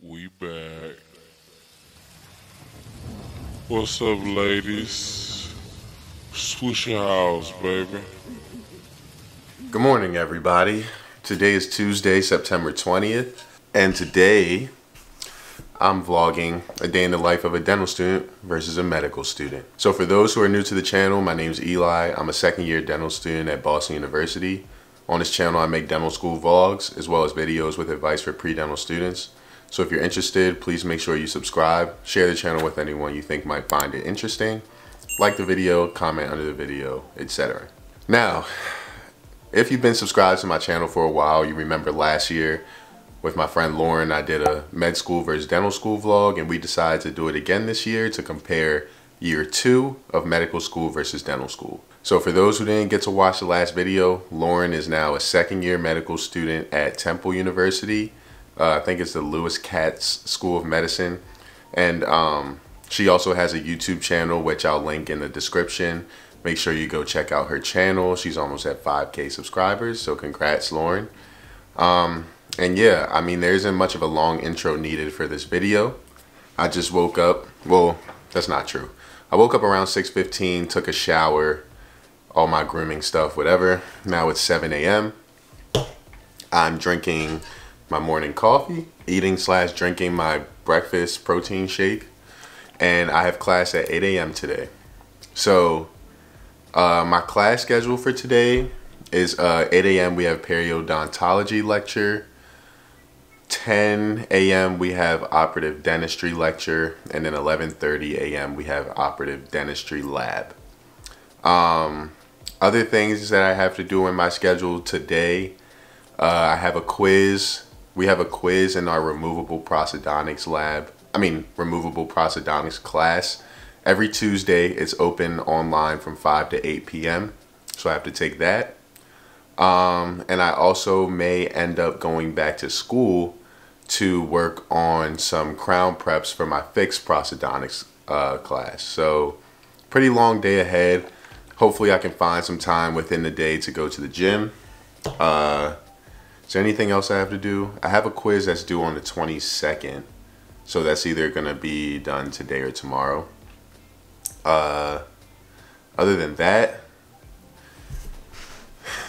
We back. What's up, ladies? Swoosh your house, baby. Good morning, everybody. Today is Tuesday, September 20th. And today, I'm vlogging a day in the life of a dental student versus a medical student. So for those who are new to the channel, my name's Eli. I'm a second-year dental student at Boston University. On this channel, I make dental school vlogs as well as videos with advice for pre-dental students. So if you're interested, please make sure you subscribe, share the channel with anyone you think might find it interesting, like the video, comment under the video, etc. Now, if you've been subscribed to my channel for a while, you remember last year with my friend Lauren, I did a med school versus dental school vlog, and we decided to do it again this year to compare year 2 of medical school versus dental school. So for those who didn't get to watch the last video, Lauren is now a second-year medical student at Temple University. I think it's the Lewis Katz School of Medicine. And she also has a YouTube channel, which I'll link in the description. Make sure you go check out her channel. She's almost at 5K subscribers. So congrats, Lauren. And yeah, I mean, there isn't much of a long intro needed for this video. I just woke up. Well, that's not true. I woke up around 6:15, took a shower, all my grooming stuff, whatever. Now it's 7 a.m. I'm drinking my morning coffee, eating/drinking my breakfast protein shake, and I have class at 8 a.m. today. So my class schedule for today is 8 a.m. we have periodontology lecture, 10 a.m. we have operative dentistry lecture, and then 11:30 a.m. we have operative dentistry lab. Other things that I have to do in my schedule today, I have a quiz. We have a quiz in our removable prosthodontics lab. I mean, removable prosthodontics class. Every Tuesday, it's open online from 5 to 8 p.m. So I have to take that. And I also may end up going back to school to work on some crown preps for my fixed prosthodontics class. So pretty long day ahead. Hopefully I can find some time within the day to go to the gym. Is there anything else I have to do? I have a quiz that's due on the 22nd. So that's either gonna be done today or tomorrow. Other than that,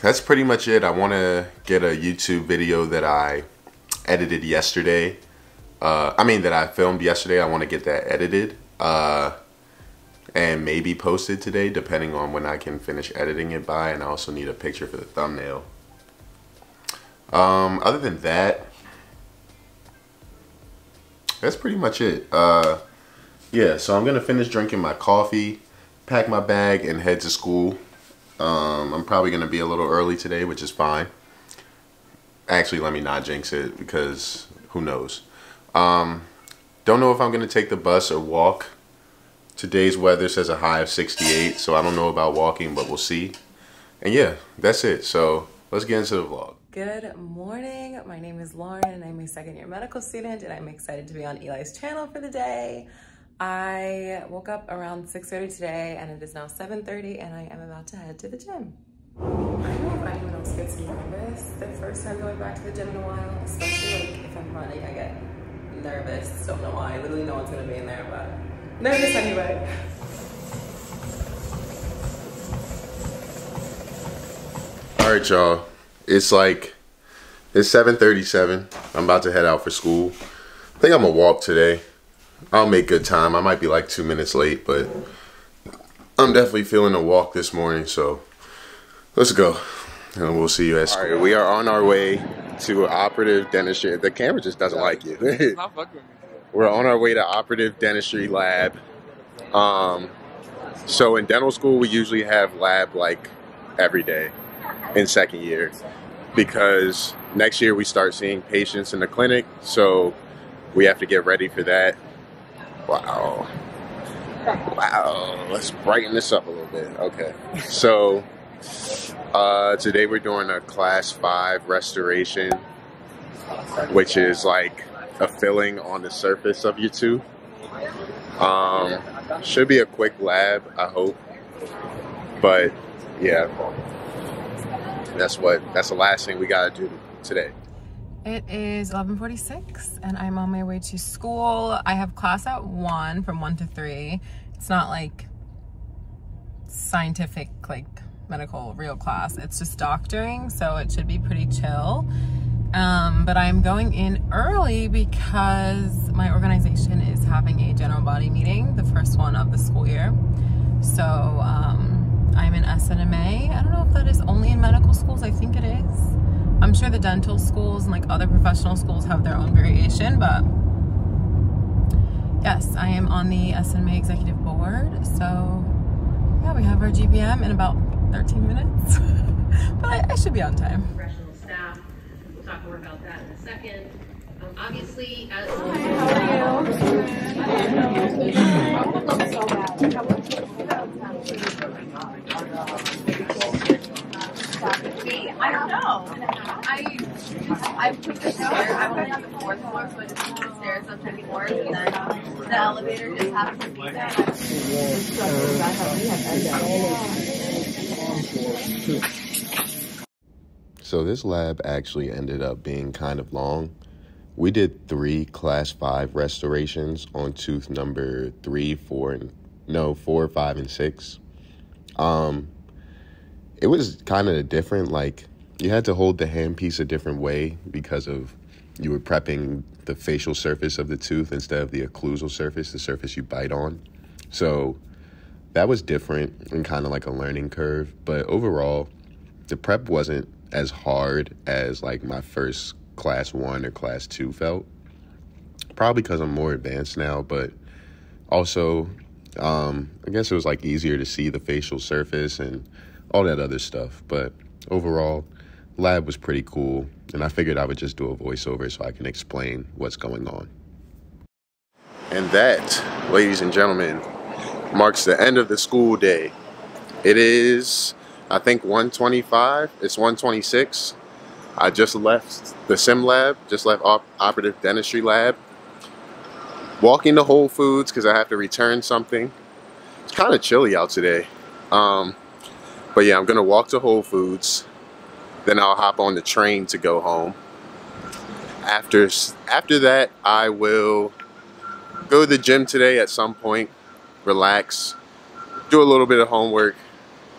that's pretty much it. I wanna get a YouTube video that I edited yesterday. That I filmed yesterday. I wanna get that edited and maybe posted today, depending on when I can finish editing it by. And I also need a picture for the thumbnail. Other than that, that's pretty much it. Yeah, so I'm gonna finish drinking my coffee, pack my bag, and head to school. I'm probably gonna be a little early today, which is fine. Actually, let me not jinx it, because who knows. Don't know if I'm gonna take the bus or walk. Today's weather says a high of 68, so I don't know about walking, but we'll see. And yeah, that's it. So let's get into the vlog. Good morning, my name is Lauren and I'm a second-year medical student, and I'm excited to be on Eli's channel for the day. I woke up around 6:30 today and it is now 7:30 and I am about to head to the gym. I don't know if anyone else gets nervous the first time going back to the gym in a while, especially like if I'm running, I get nervous. Don't know why, literally no one's gonna be in there, but nervous anyway. All right, y'all. It's 7:37. I'm about to head out for school. I think I'm gonna walk today. I'll make good time. I might be like 2 minutes late, but I'm definitely feeling a walk this morning. So let's go, and we'll see you at school. All right, we are on our way to operative dentistry. The camera just doesn't like you. It's not fucking with me. We're on our way to operative dentistry lab. So in dental school, we usually have lab like every day in second year, because next year we start seeing patients in the clinic, so we have to get ready for that. Wow. Wow. Let's brighten this up a little bit. Okay. So today we're doing a class 5 restoration, which is like a filling on the surface of your tooth. Should be a quick lab, I hope. But yeah. That's the last thing we gotta do today. It is 11:46 and I'm on my way to school. I have class at 1, from 1 to 3. It's not like scientific, like medical, real class. It's just doctoring, so it should be pretty chill. But I'm going in early because my organization is having a general body meeting, the first one of the school year. So I'm in SNMA. I don't know if that is only in medical schools. I think it is. I'm sure the dental schools and like other professional schools have their own variation, but yes, I am on the SNMA executive board. So yeah, we have our GBM in about 13 minutes, but I should be on time. Professional staff, we'll talk more about that in a second. Obviously, as hi, how are you? I would look so bad. I would look so bad. I don't know. I took the stairs. I went on the 4th floor, so I just took the stairs up to the 4th, and then the elevator just happened to be down. So this lab actually ended up being kind of long. We did 3 class 5 restorations on tooth number 4, 5, and 6. It was kind of different, like you had to hold the handpiece a different way because of you were prepping the facial surface of the tooth instead of the occlusal surface, the surface you bite on. So that was different and kind of like a learning curve. But overall, the prep wasn't as hard as like my first class 1 or class 2 felt. Probably because I'm more advanced now, but also I guess it was like easier to see the facial surface and all that other stuff. But overall, lab was pretty cool, and I figured I would just do a voiceover so I can explain what's going on. And that, ladies and gentlemen, marks the end of the school day. It is, I think, 1:25. It's 1:26. I just left the sim lab, just left operative dentistry lab. Walking to Whole Foods because I have to return something. It's kind of chilly out today. But yeah, I'm going to walk to Whole Foods. Then I'll hop on the train to go home. After that, I will go to the gym today at some point, relax, do a little bit of homework,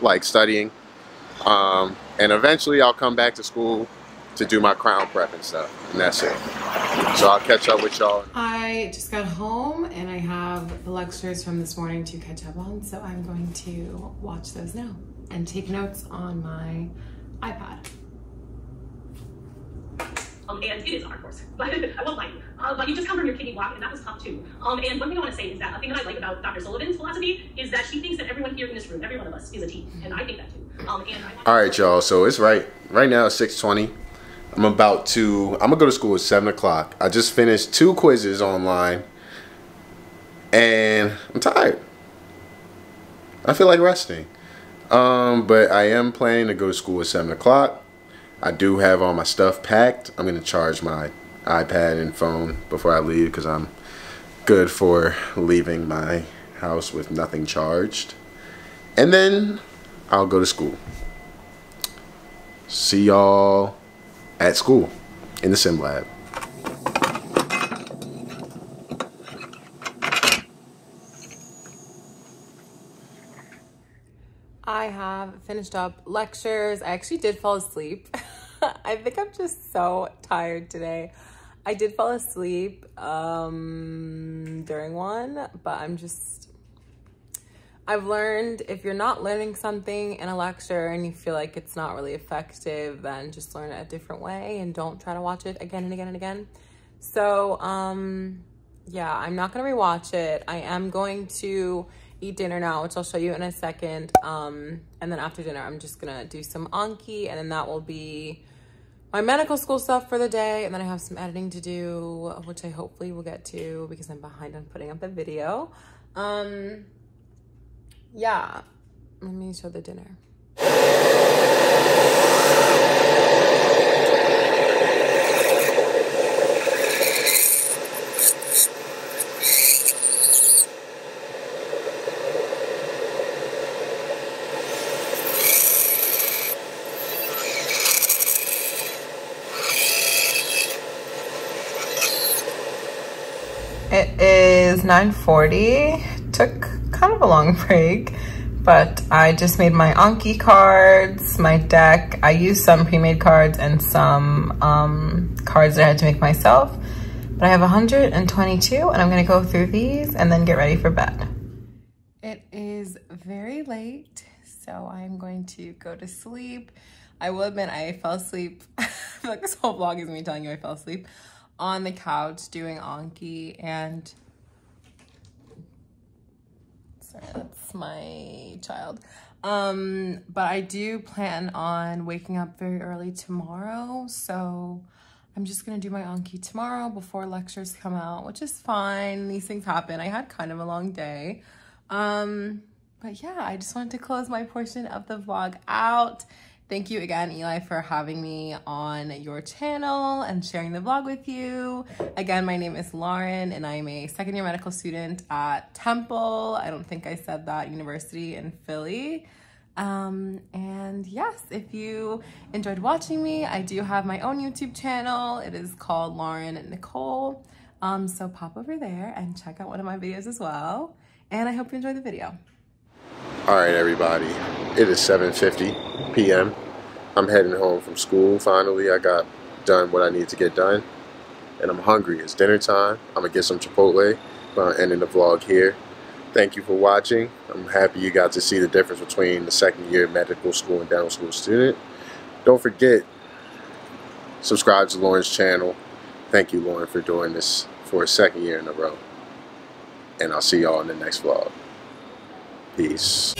like studying. And eventually I'll come back to school to do my crown prep and stuff, and that's it. So I'll catch up with y'all. I just got home and I have the lectures from this morning to catch up on, so I'm going to watch those now and take notes on my iPad. And it is on, of course, but I won't lie. But you just come from your kidney block, and that was tough too. And one thing I want to say is that a thing that I like about Dr. Sullivan's philosophy is that she thinks that everyone here in this room, every one of us, is a team, and I think that too. All right, y'all. So it's right now. It's 6:20. I'm gonna go to school at 7 o'clock. I just finished 2 quizzes online, and I'm tired. I feel like resting. But I am planning to go to school at 7 o'clock. I do have all my stuff packed. I'm gonna charge my iPad and phone before I leave because I'm good for leaving my house with nothing charged. And then I'll go to school. See y'all at school in the sim lab. I have finished up lectures. I actually did fall asleep. I think I'm just so tired today. I did fall asleep during one, but I've learned if you're not learning something in a lecture and you feel like it's not really effective, then just learn it a different way and don't try to watch it again and again and again. So yeah, I'm not gonna rewatch it. I am going to eat dinner now, which I'll show you in a second. And then after dinner, I'm just gonna do some Anki, and then that will be my medical school stuff for the day. And then I have some editing to do, which I hopefully will get to because I'm behind on putting up a video. Yeah, let me show the dinner. It is 9:40. Took kind of a long break, but I just made my Anki cards, my deck. I used some pre-made cards and some cards that I had to make myself. But I have 122 and I'm gonna go through these and then get ready for bed. It is very late, so I'm going to go to sleep. I will admit I fell asleep. Like this whole vlog is me telling you I fell asleep on the couch doing Anki and... Sorry, that's my child. But I do plan on waking up very early tomorrow, so I'm just gonna do my Anki tomorrow before lectures come out, which is fine. These things happen. I had kind of a long day. But yeah, I just wanted to close my portion of the vlog out. Thank you again, Eli, for having me on your channel and sharing the vlog with you. Again, my name is Lauren and I'm a second-year medical student at Temple. I don't think I said that, University in Philly. And yes, if you enjoyed watching me, I do have my own YouTube channel. It is called Lauren Nicole. So pop over there and check out one of my videos as well. And I hope you enjoy the video. All right, everybody, it is 7:50 p.m. I'm heading home from school. Finally, I got done what I need to get done and I'm hungry. It's dinner time. I'm gonna get some Chipotle, but I'm ending the vlog here. Thank you for watching. I'm happy you got to see the difference between the second-year medical school and dental school student. Don't forget, subscribe to Lauren's channel. Thank you, Lauren, for doing this for a second year in a row. And I'll see y'all in the next vlog. Peace.